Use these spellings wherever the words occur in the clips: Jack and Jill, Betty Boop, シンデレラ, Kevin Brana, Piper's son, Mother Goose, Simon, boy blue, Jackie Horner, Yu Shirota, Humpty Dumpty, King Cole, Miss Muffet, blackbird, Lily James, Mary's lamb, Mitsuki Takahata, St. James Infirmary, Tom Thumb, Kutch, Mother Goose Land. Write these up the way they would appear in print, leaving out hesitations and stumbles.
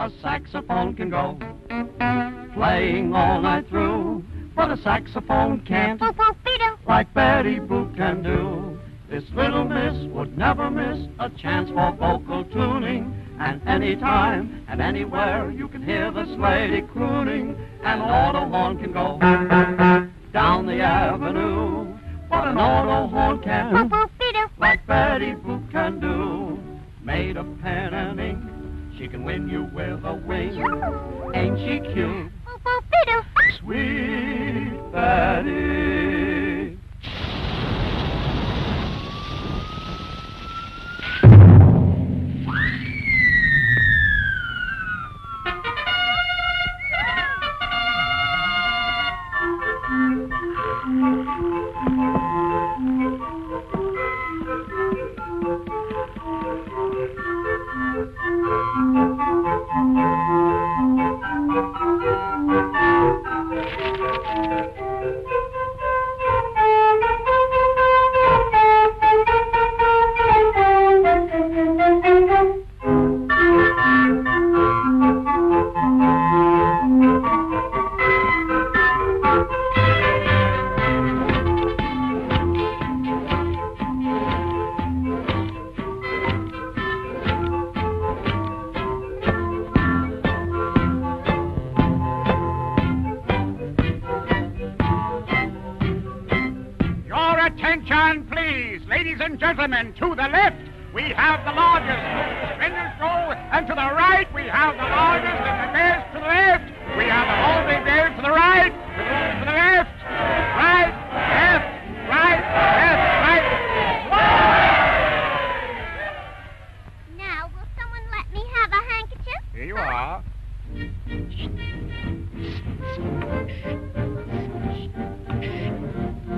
a saxophone can go, playing all night through, but a saxophone can't, like Betty Boop can do. This little miss would never miss a chance for vocal tuning, and anytime and anywhere you can hear this lady crooning, and an auto horn can go down the avenue, but an auto horn can, like Betty Boop can do. Made of pen and ink, she can win you with a wing. Ain't she cute? Sweet Betty. Gentlemen, to the left, we have the largest. Vendors go, and to the right, we have the largest. And the bears to the left, we have the whole big bears to the right. To the left, right, left, right, left, right. Now, will someone let me have a handkerchief? Here you are.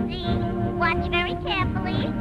See, watch very carefully.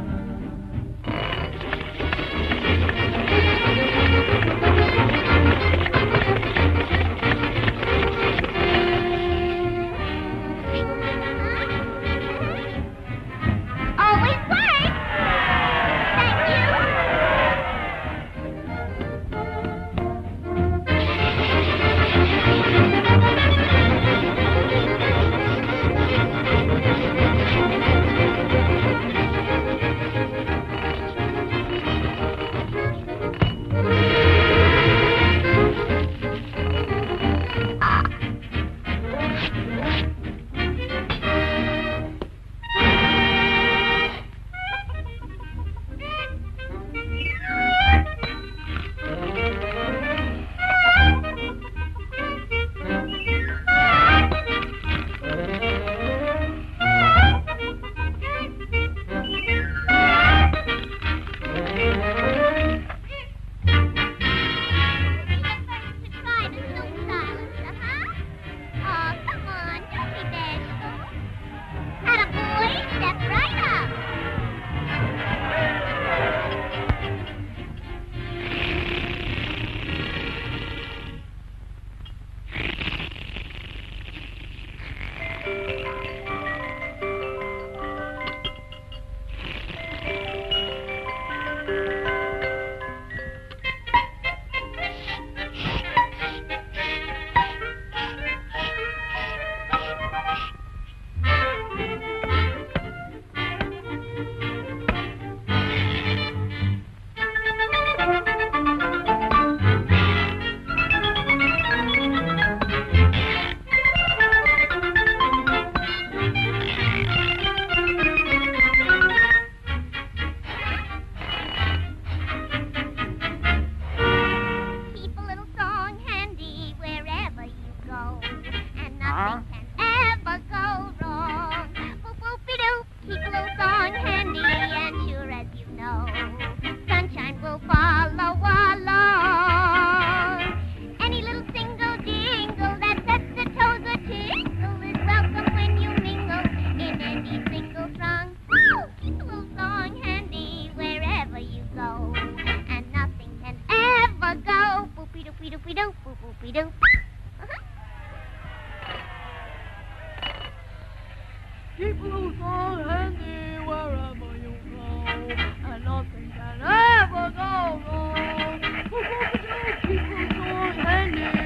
Nothing can ever go wrong. People so handy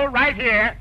Cole right here.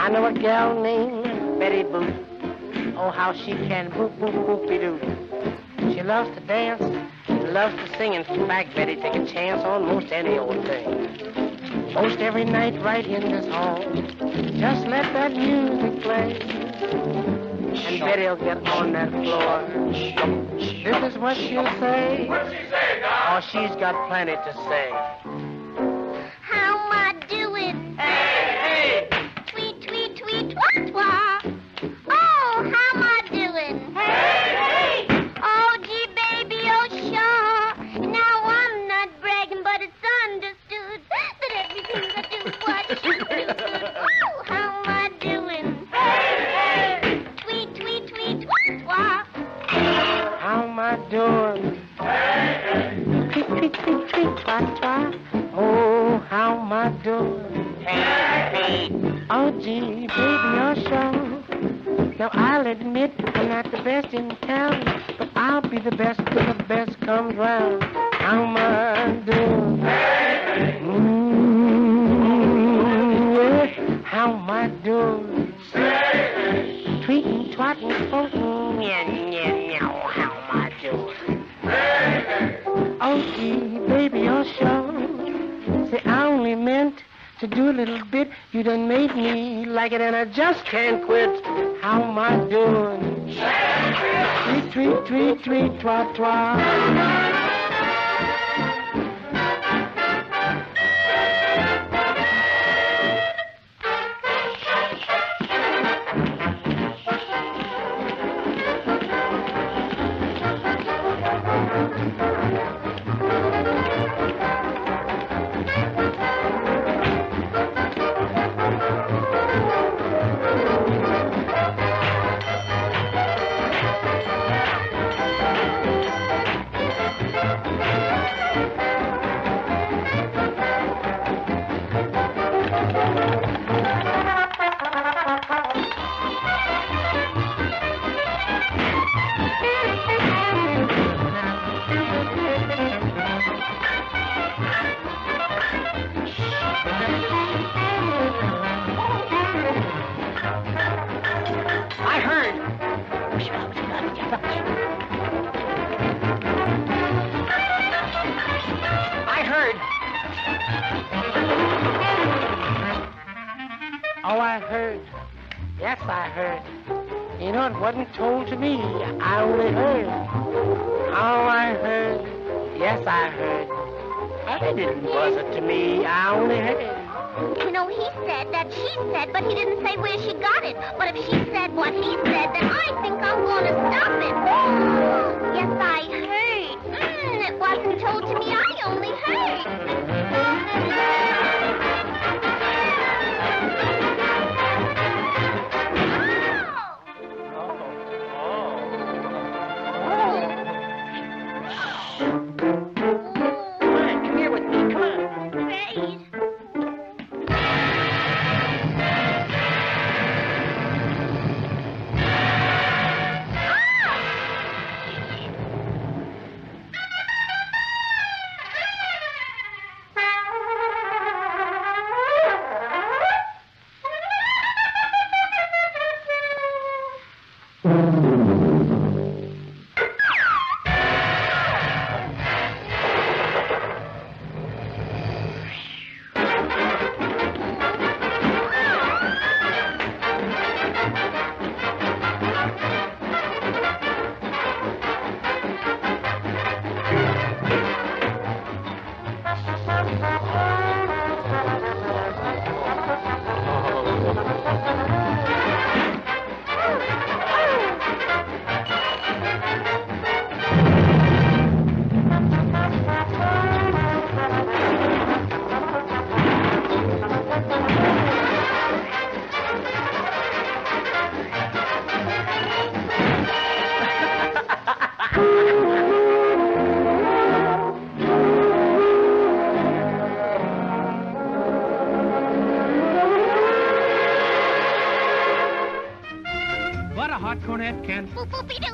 I know a girl named Betty Boop. Oh, how she can boop, boop, boopy-doo. She loves to dance, loves to sing, and smack Betty, take a chance on most any old thing. Most every night right in this hall, just let that music play. And Betty'll get on that floor. This is what she'll say. What'll she say now? Oh, she's got plenty to say. Now, I'll admit I'm not the best in town, but I'll be the best till the best comes round. How am I doing? Hey, hey. Yeah. How am I doing? Say hey. Tweetin', twattin', floatin'. Yeah, how am I doing? Hey, hey. Oh, gee, baby, you're sure. Say, I only meant to do a little bit. You done made me like it, and I just can't quit. How am I doing? Tweet, tweet, tweet, tweet, twat, twat.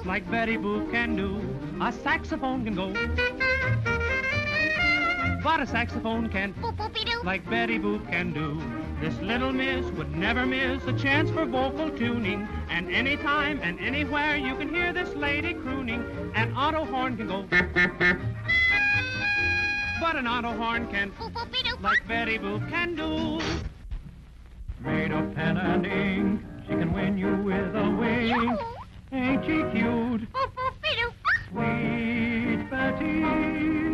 Like Betty Boop can do, a saxophone can go. But a saxophone can't, like Betty Boop can do. This little miss would never miss a chance for vocal tuning. And anytime and anywhere you can hear this lady crooning. An auto horn can go. But an auto horn can't, like Betty Boop can do. Made of pen and ink, she can win you with a wink. Ain't she cute? Sweet Betty.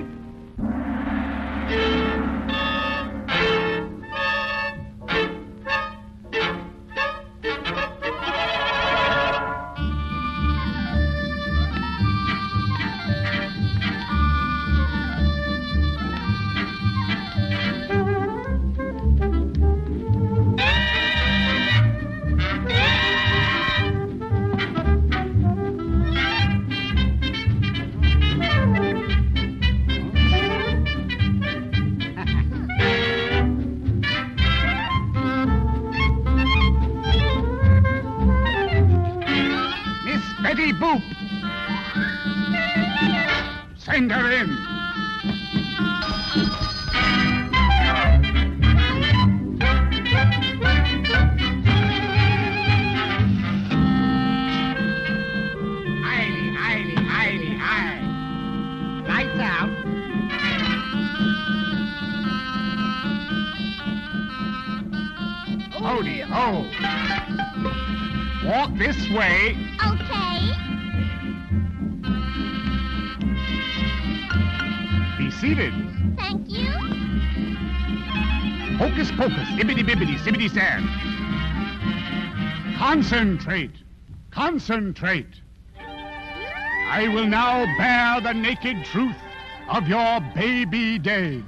finger in. Eily, eily, eily, eily. Lights out. Oh dear, oh. Walk this way. Okay. Seated. Thank you. Hocus pocus, ibbity bibbity, sibbity sand. Concentrate. Concentrate. I will now bear the naked truth of your baby days.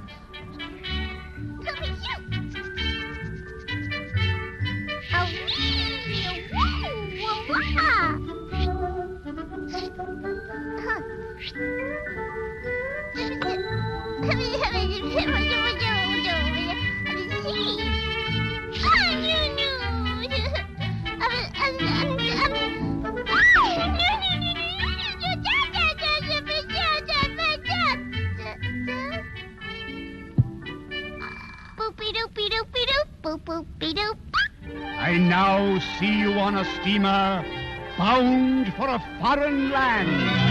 I now see you on a steamer bound for a foreign land.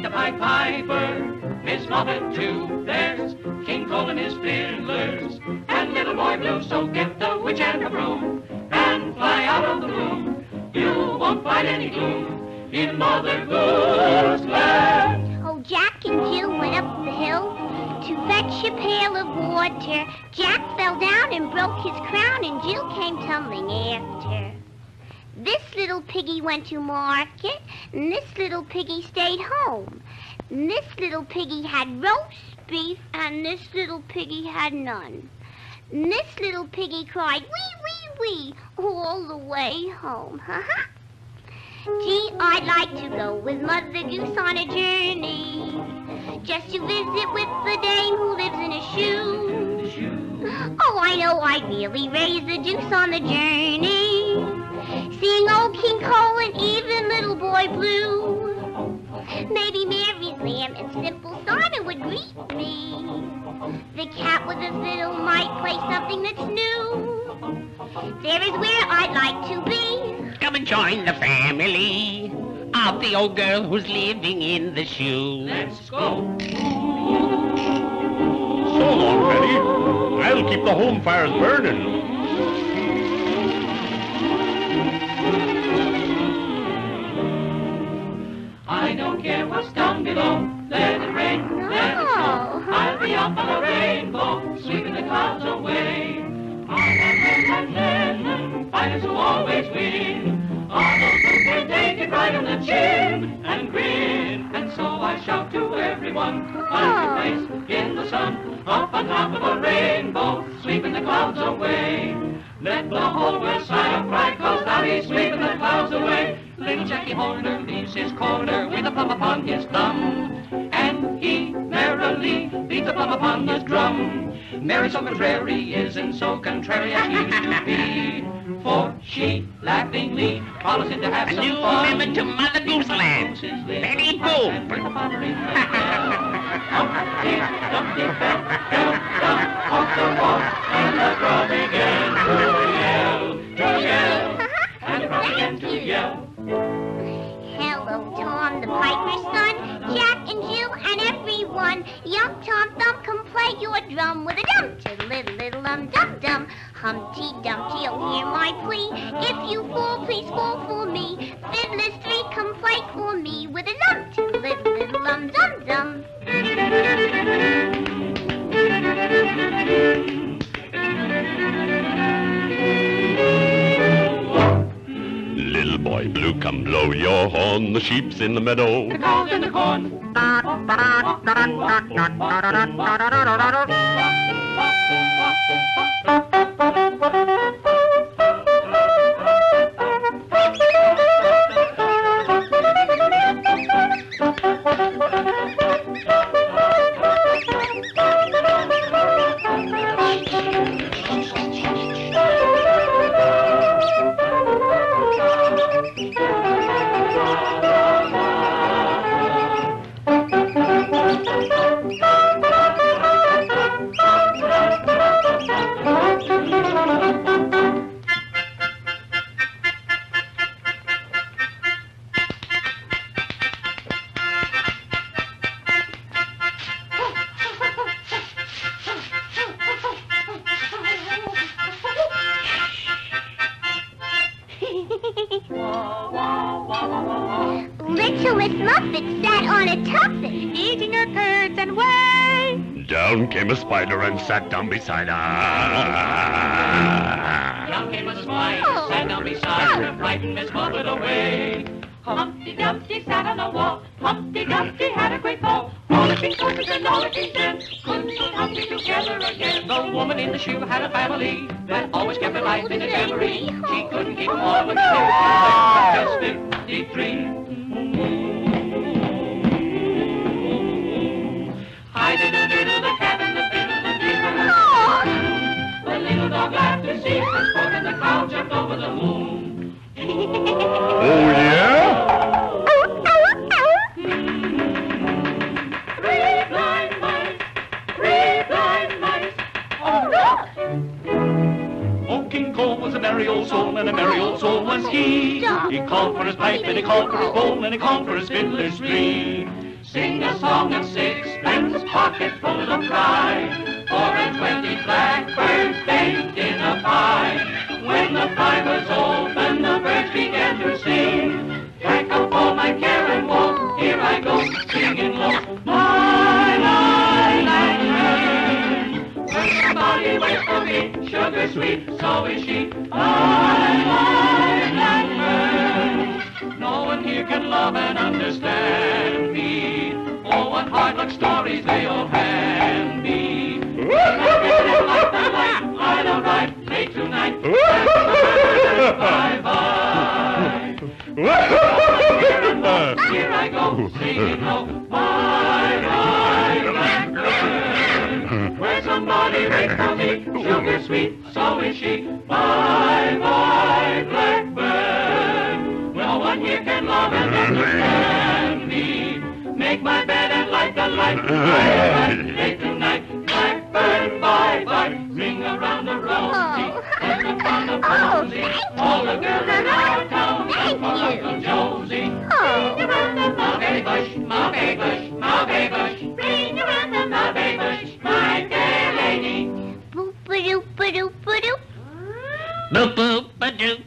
played the Pied Piper. Miss Muffet, too, there's King Cole and his fiddlers, and little Boy Blue. So get the witch and her broom and fly out of the room. You won't find any gloom in Mother Goose's land. Oh, Jack and Jill went up the hill to fetch a pail of water. Jack fell down and broke his crown, and Jill came tumbling after. This little piggy went to market, and this little piggy stayed home. And this little piggy had roast beef, and this little piggy had none. And this little piggy cried, wee, wee, wee, all the way home. Gee, I'd like to go with Mother Goose on a journey, just to visit with the dame who lives in a shoe. Oh, I know I'd really raise the deuce on the journey, seeing old King Cole and even little Boy Blue. Maybe Mary's lamb and simple Simon would greet me. The cat with a fiddle might play something that's new. There is where I'd like to be. Come and join the family of the old girl who's living in the shoe. Let's go. So long, Betty. I'll keep the home fires burning. I don't care what's down below, let it rain, let it snow. I'll be up on a rainbow, sweeping the clouds away. Fighters who always win are those who can take it right on the chin and grin. And so I shout to everyone, find your place in the sun, up on top of a rainbow, sweeping the clouds away. Let the whole world sigh and cry, 'cause thou be sweeping the clouds away. Little Jackie Horner leaves his corner with a plum upon his thumb, and he merrily beats a plum upon his drum. Mary so contrary isn't so contrary as she used to be, for she laughingly follows him to have some fun. A new member to Mother Goose Land, Betty Boop. Humpty Dumpty fell down off the wall, and the crowd began to yell. Hello, Tom, the Piper's son, Jack and Jill and everyone. Young Tom Thumb, come play your drum with a dum-to-little-little-um-dum-dum. Humpty Dumpty, oh, hear my plea. If you fall, please fall for me. Fiddlers three, come play for me with a dum-to-little-little-um-dum-dum. Little Boy Blue, come blow your horn, the sheep's in the meadow, the cow's in the corn. Little Miss Muffet sat on a tuffet, eating her curds and whey. Down came a spider and sat down beside her. Down came a spider, sat down beside her, frightened Miss Muffet away. Humpty Dumpty sat on a wall, Humpty Dumpty had a great fall. Rollicking horses and rollicking men couldn't put Humpty together again. The woman in the shoe had a family that always kept her life in a jamboree. She couldn't keep warm when she was 53. He called for his pipe, and he called for his bowl, and he called for his fiddler's tree. Sing a song of sixpence, pocket full of pride, for a 20 blackbirds baked in a pie. When the pie was open, the birds began to sing. Back up all my care and woe, here I go, singing low. My, where's the body, where's the meat? Sugar sweet, so is she. My, no one here can love and understand me. Oh, what hard-luck stories they all hand me. I don't write late tonight. Bye-bye. Here I go, singing low. Bye-bye, blackbird. Where somebody waits for me, sugar sweet, so is she. Bye-bye, blackbird. No one here can love and understand me. Make my bed and light the light. Blackbird, late tonight. Blackbird, bye-bye. Sing around the rosy, and around the rosy. All the girls in our town, and for Uncle Josie. Ring around the mulberry bush, mulberry bush, mulberry bush. Ring around the mulberry bush, my dear lady. Boop-a-doop-a-doop-a-doop. Boop-boop-a-doop.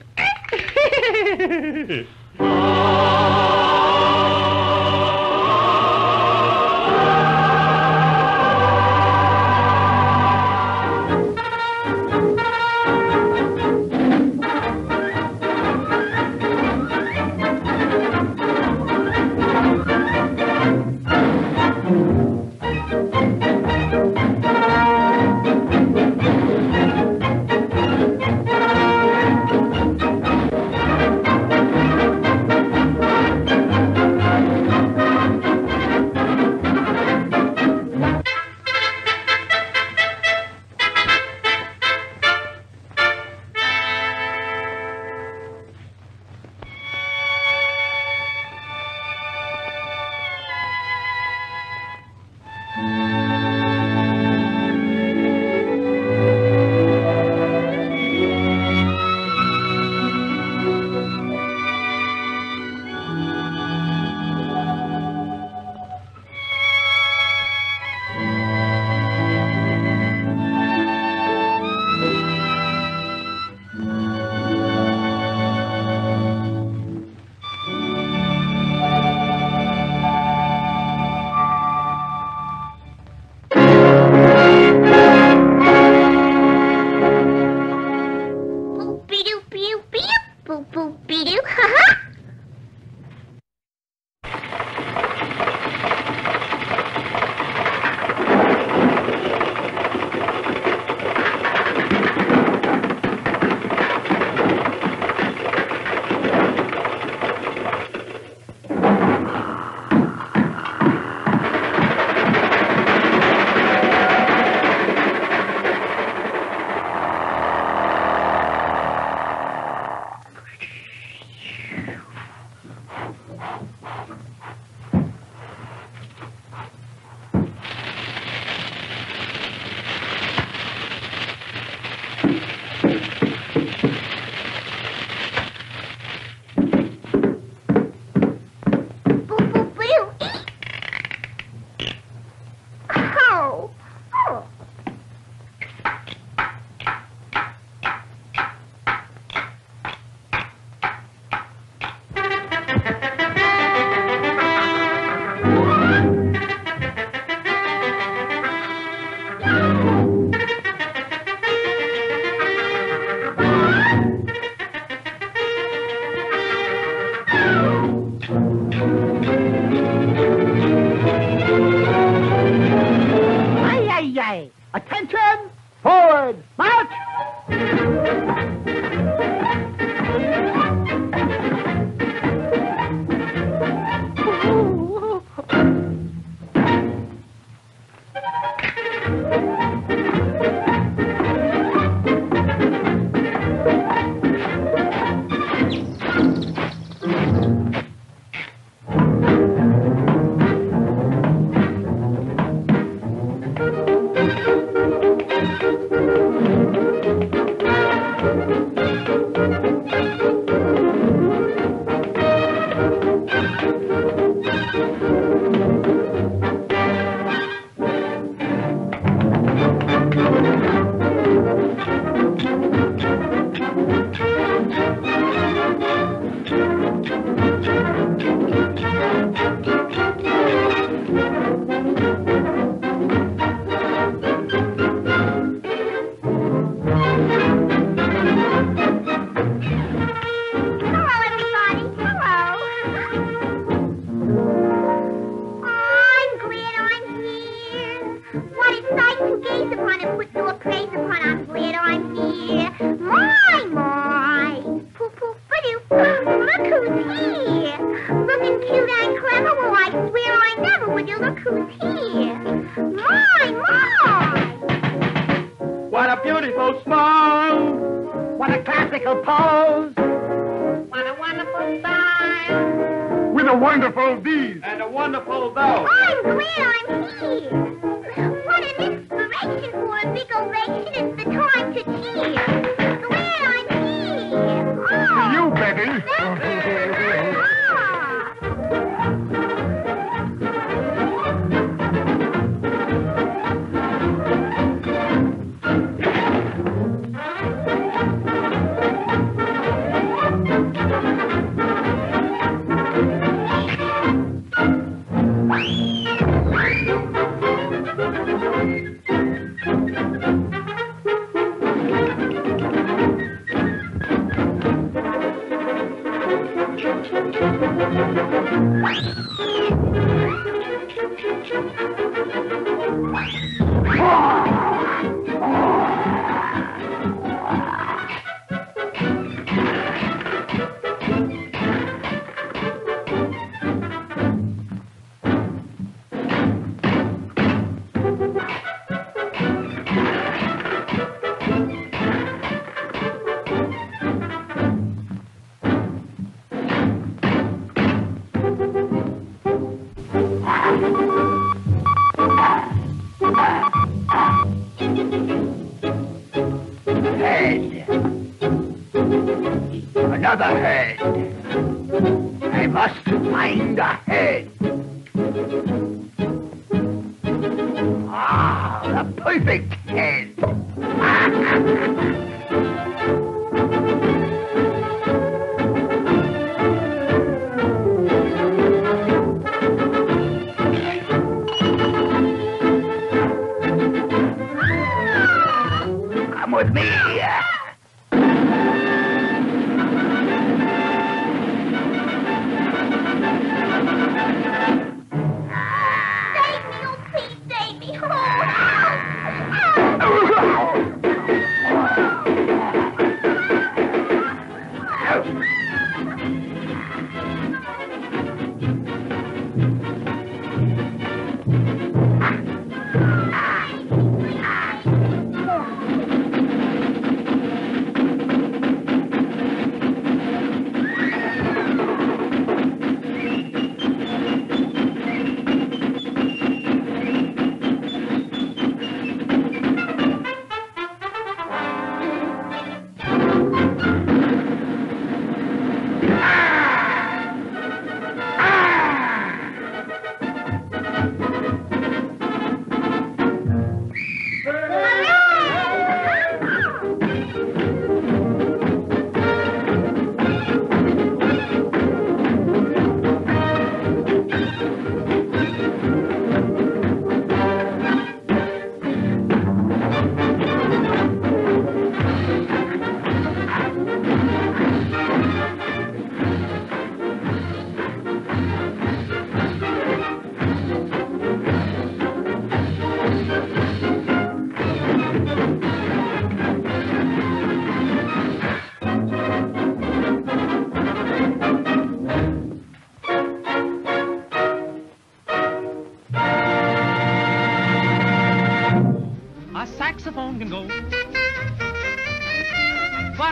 I never would you look who's here. My! What a beautiful smile. What a classical pose. What a wonderful style. With a wonderful these. And a wonderful those. I'm glad I'm here. What an inspiration for a big ovation. It's the time to cheer. Glad I'm here. Oh. You, Betty.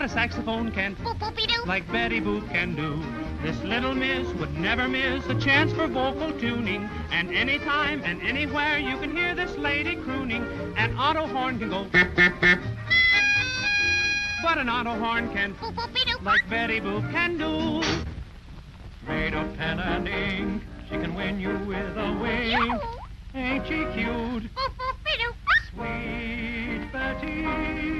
Saxophone can, like Betty Boop can do. This little miss would never miss a chance for vocal tuning. And anytime and anywhere you can hear this lady crooning. An auto horn can go, but an auto horn can, like Betty Boop can do. Made of pen and ink, she can win you with a wink. Ain't she cute? Sweet Betty.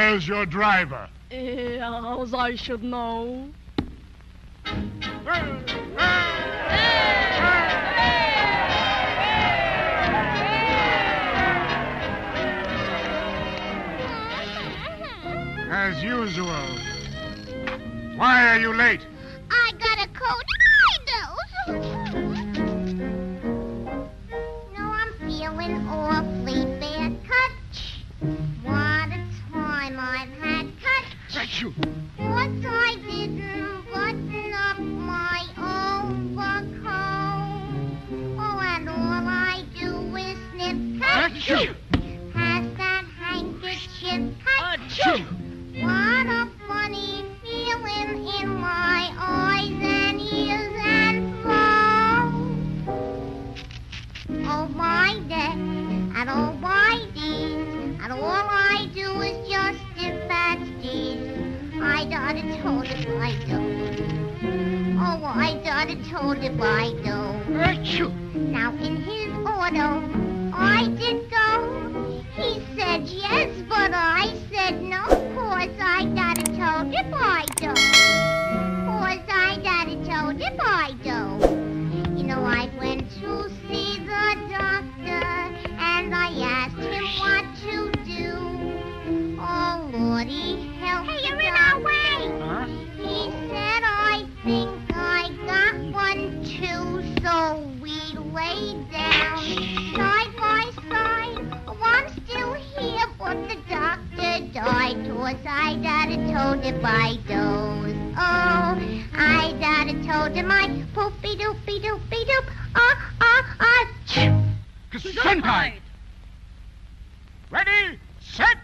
Where's your driver? As I should know. As usual. Why are you late? I got a cold. Awfully bad, Kutch. What a time I've had, Kutch. Thank you. What I didn't button up my overcoat. Oh, and all I do is snip, Kutch. Pass that handkerchief, Kutch. What a funny feeling in my eyes and ears and throat. Oh, my day. And all my deeds, and all I do is just dispatch deeds. I done it, told it, I do. Oh, I done it, told it, I do. Now in his auto, I did go. He said yes, but I said no. 'Cause I done it, told it, I do. 'Cause I done it, told it, I do. You know, I went to see the doctor. And I asked him what to do. Oh, Lordy, help me. Hey, you're in our way. Huh? He said, I think I got one, too. So we laid down side by side. Oh, I'm still here, but the doctor died. 'Cause I done it, told him I doze. Oh, I done it, told him I poopy-doopy-doopy-doop. Senpai! Ready, set!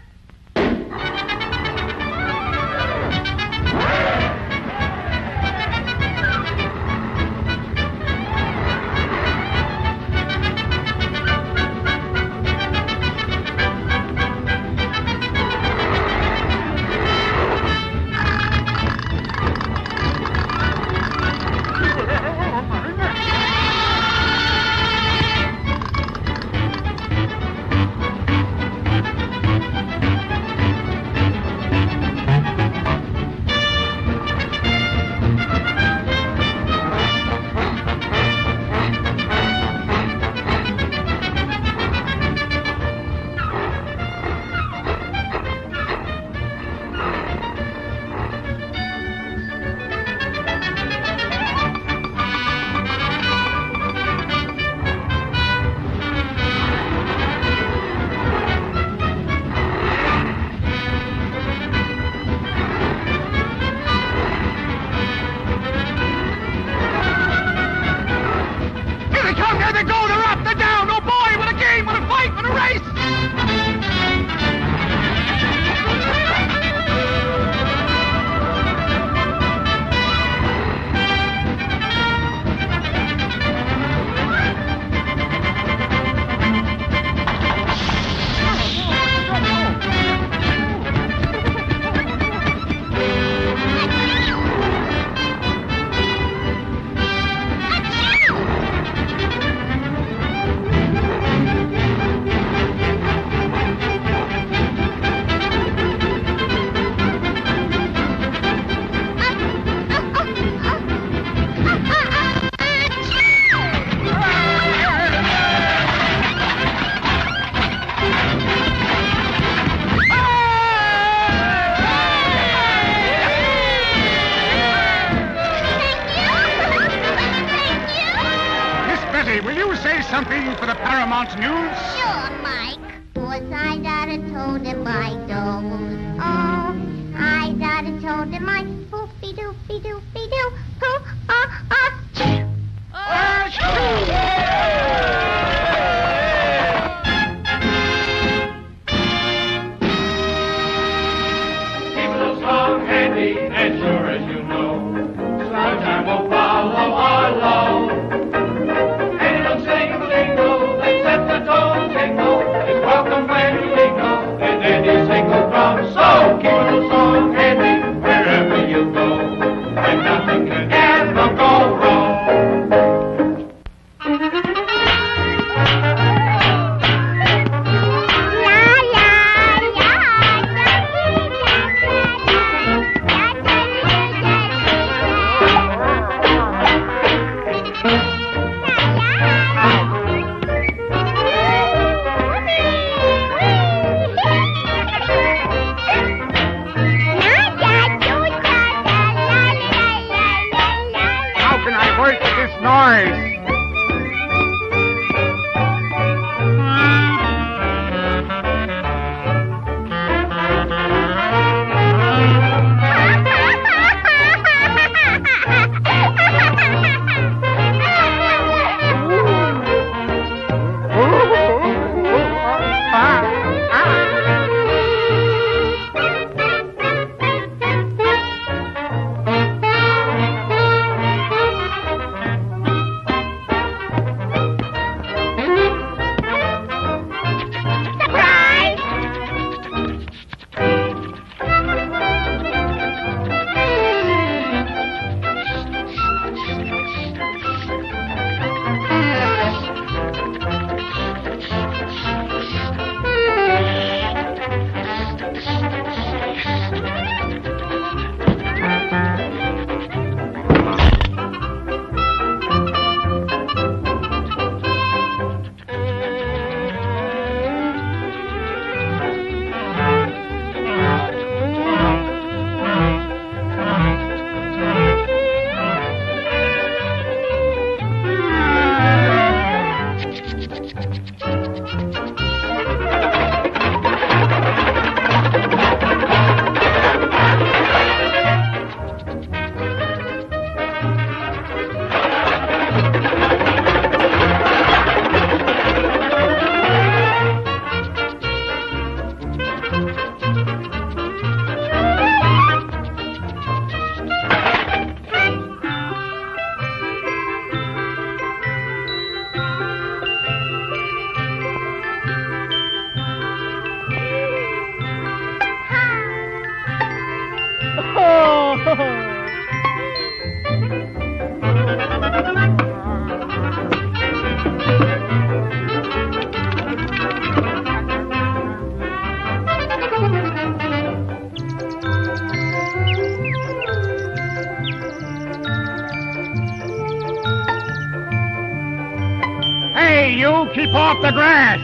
Hey, you, keep off the grass.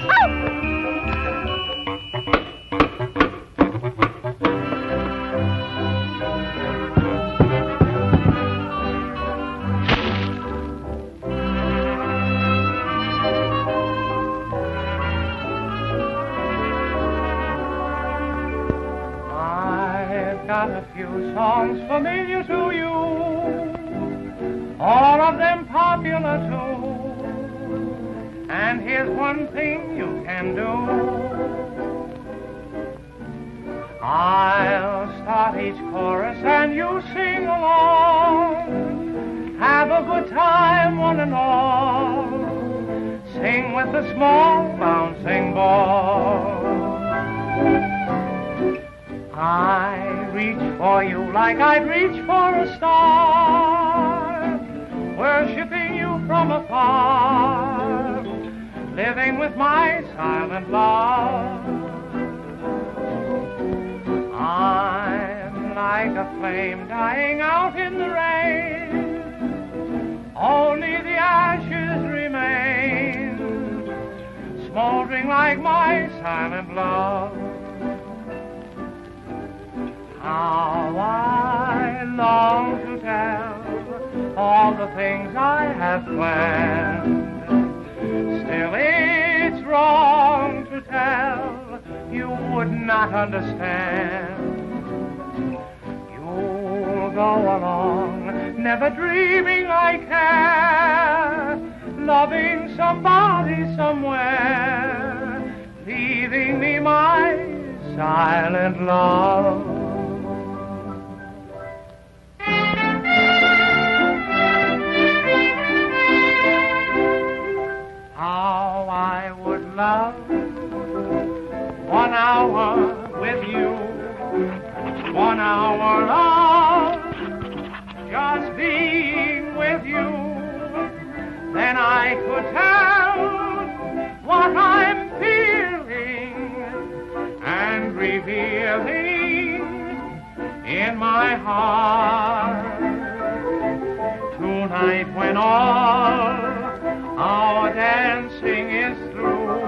I've got a few songs familiar to you, all of them popular too. And here's one thing you can do. I'll start each chorus and you sing along. Have a good time, one and all. Sing with a small bouncing ball. I reach for you like I'd reach for a star, worshipping you from afar. Living with my silent love. I'm like a flame dying out in the rain. Only the ashes remain, smoldering like my silent love. How I long to tell all the things I have planned. Still, it's wrong to tell, you would not understand. You'll go along, never dreaming I care, loving somebody somewhere, leaving me my silent love. How I would love 1 hour with you, 1 hour of just being with you. Then I could tell what I'm feeling and revealing in my heart. Tonight when all our dancing is through,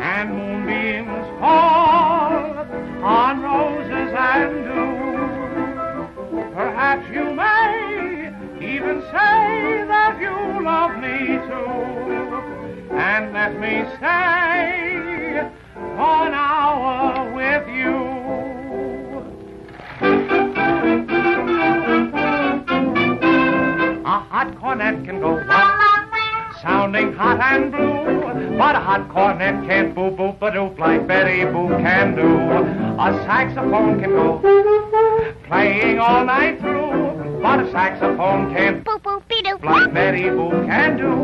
and moonbeams fall on roses and dew. Perhaps you may even say that you love me too, and let me stay 1 hour with you. A hot cornet can go sounding hot and blue, but a hot cornet can't boop-boop-a-doop like Betty Boop can do. A saxophone can go playing all night through, but a saxophone can't boop-boop-be-doop like Betty Boop can do.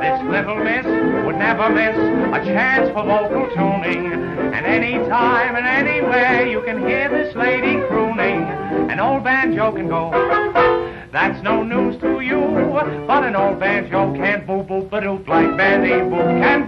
This little miss would never miss a chance for vocal tuning, and any time and anywhere you can hear this lady crooning. An old banjo can go. That's no news to you, but an old banjo can't boop-boop-a-doop like Betty Boop can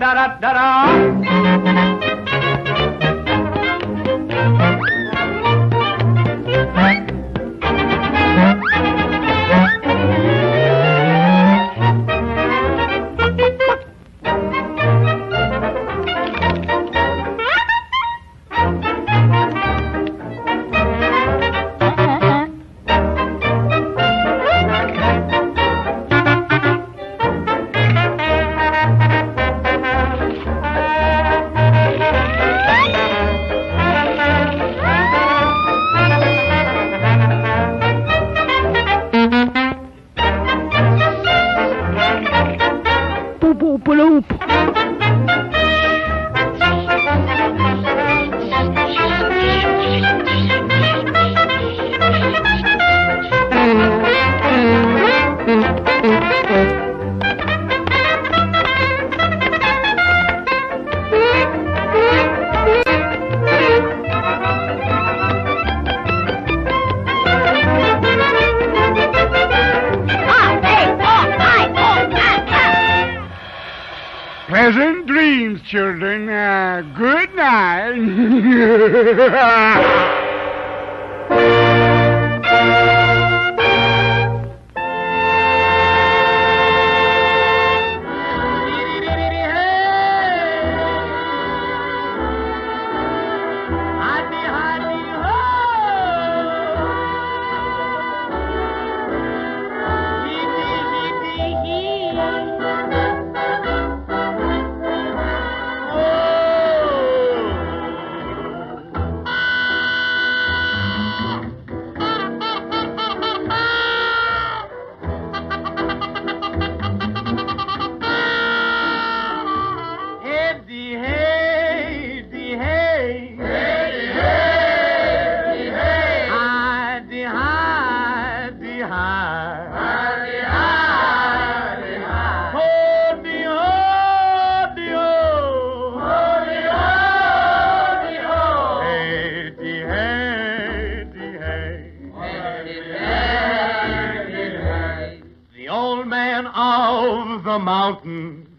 a mountain.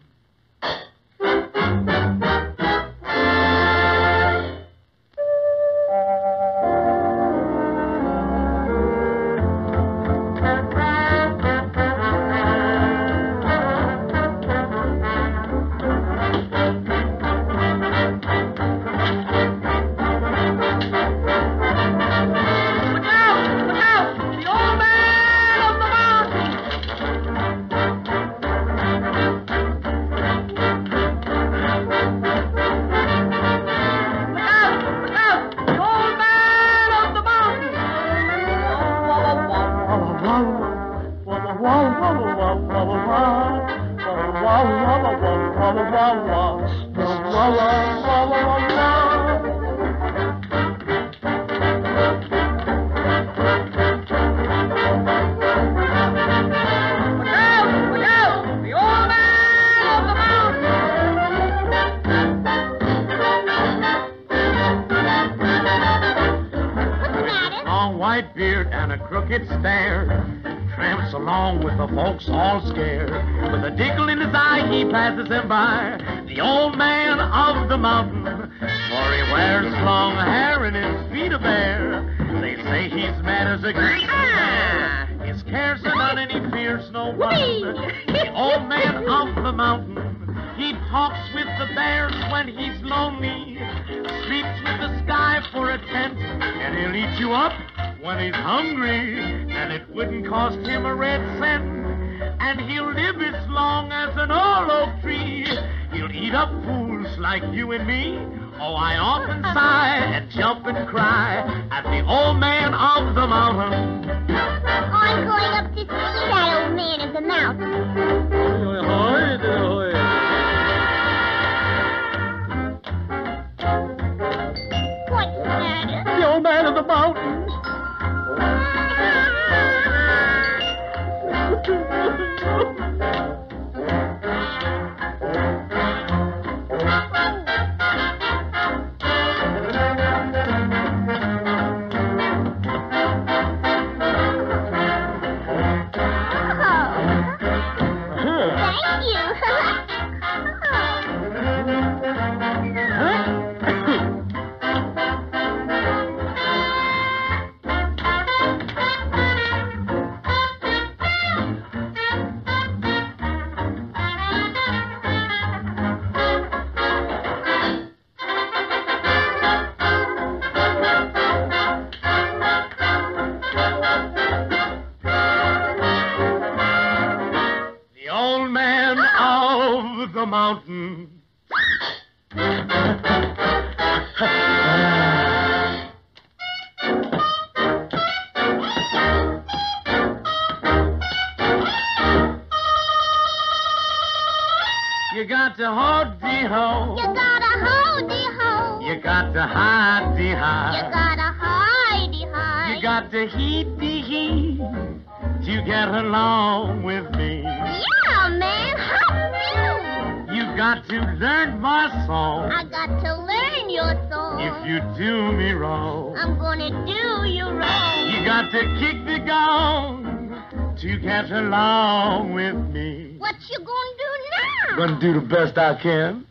Do the best I can.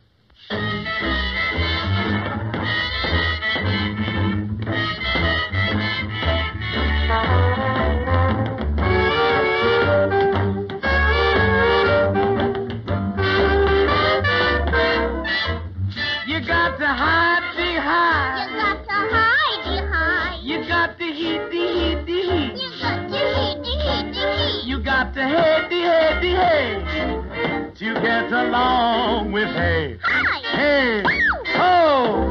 You got to hidey hide. You got to hidey hide. You got to heaty heaty heat. You got to heaty heaty heat. You got to heady heady head. You get along with hay. Hi. Hey, ho!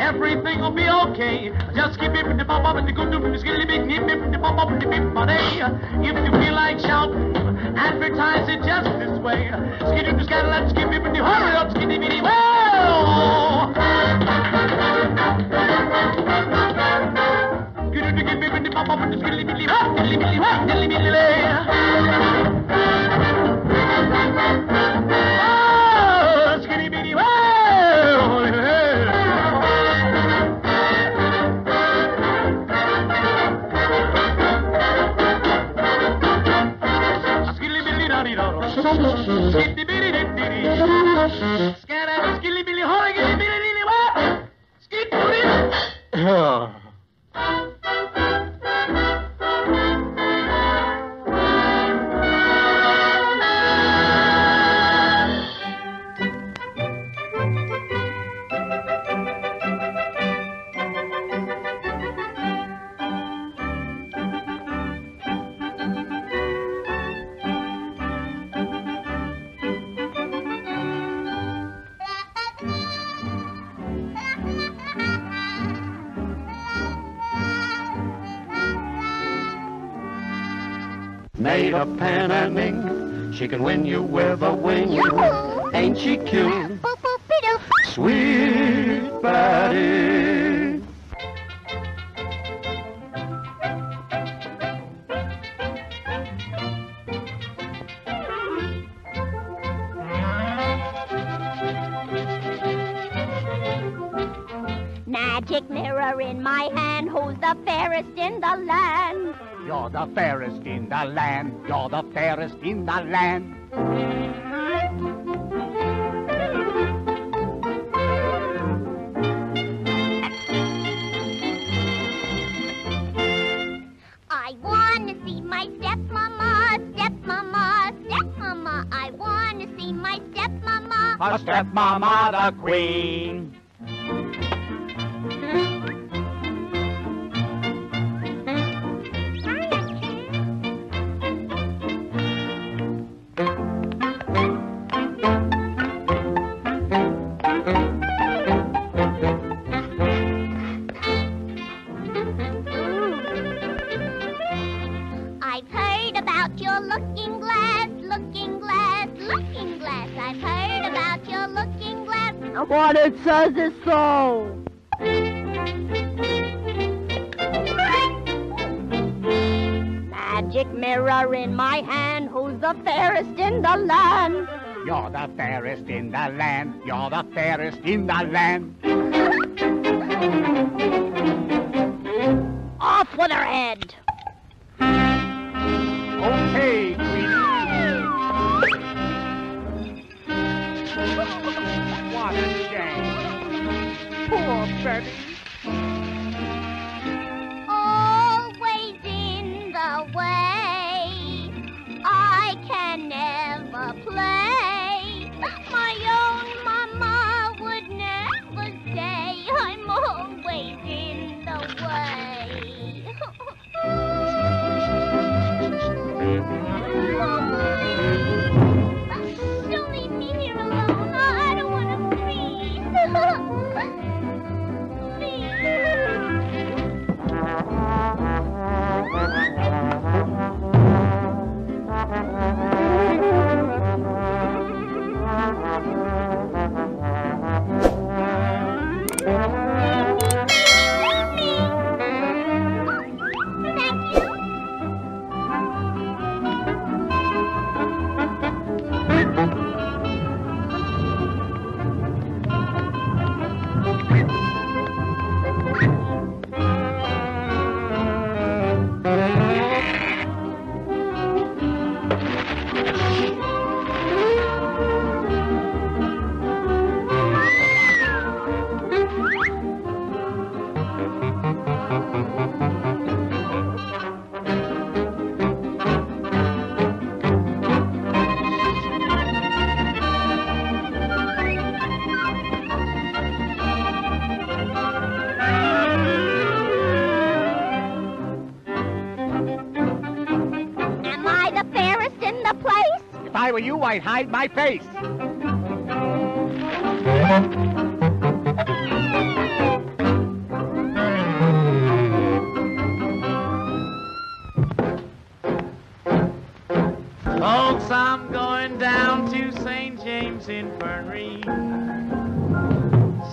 Everything will be okay. Just skip it, the pop up, and the good doop, the skilly big nip, the pop up, the big body. If you feel like shouting, advertise it just this way. Skip it, the scattle, and skip it, the hurry up, skiddy bitty. Whoa! Skip it, the pop up, the skilly bitty, hop, dilly bitty, hop, dilly bitty, lay. Oh. Made of pen and ink, she can win you with a wing. Yahoo! Ain't she cute? Sweet Betty. Magic mirror in my hand, who's the fairest in the land? You're the fairest in the land. You're the fairest in the land. I want to see my stepmama, stepmama, stepmama. I want to see my stepmama. A stepmama, the queen. What it says is so. Magic mirror in my hand, who's the fairest in the land? You're the fairest in the land. You're the fairest in the land. Off with her head. Okay, Queenie. What a shame. Poor Betty. Always in the way. I can never play. My own mama would never say I'm always in the way. Mama, don't leave me here alone. Please. If I were you, I'd hide my face. going down to St. James Infirmary.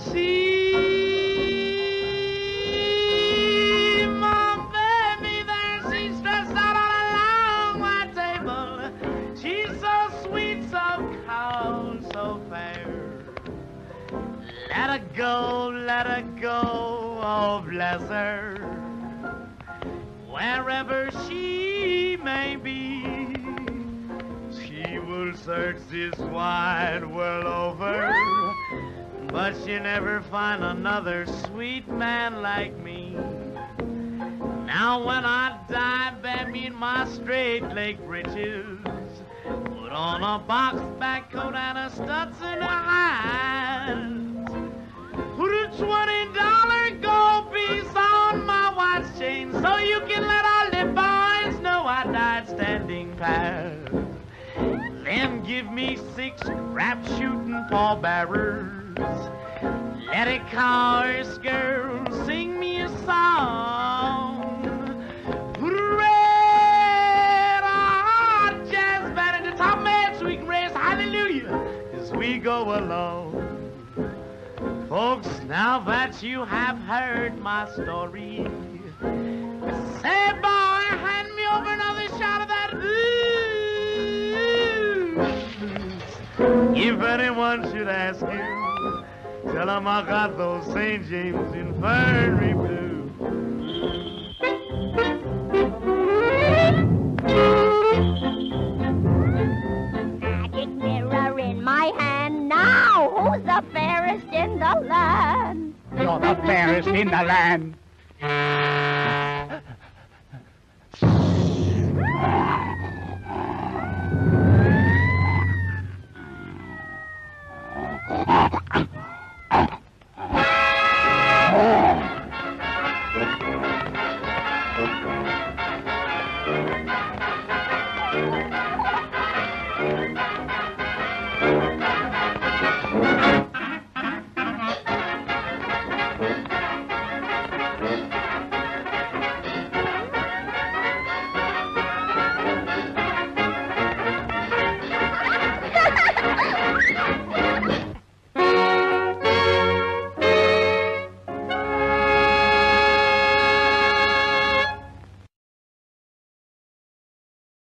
See my baby there, she's stressed out all along my table. She's so sweet, so cold, so fair. Let her go, oh bless her. Wherever she may be, she will search this wide world over, but she'll never find another sweet man like me. Now when I die, baby, in my straight leg breeches, put on a box back coat and a studs in her eyes, put a $20 gold piece on my watch chain, so you can let all the boys know I died standing past. Then give me 6 crap-shooting pallbearers. Let a chorus girl sing me a song. Put a red hot jazz band at the top man so we can raise hallelujah as we go along. Folks, now that you have heard my story, say, boy, hand me over another shot of that booze. If anyone should ask you, tell them I got those St. James Infirmary blues. Who's the fairest in the land? You're the fairest in the land.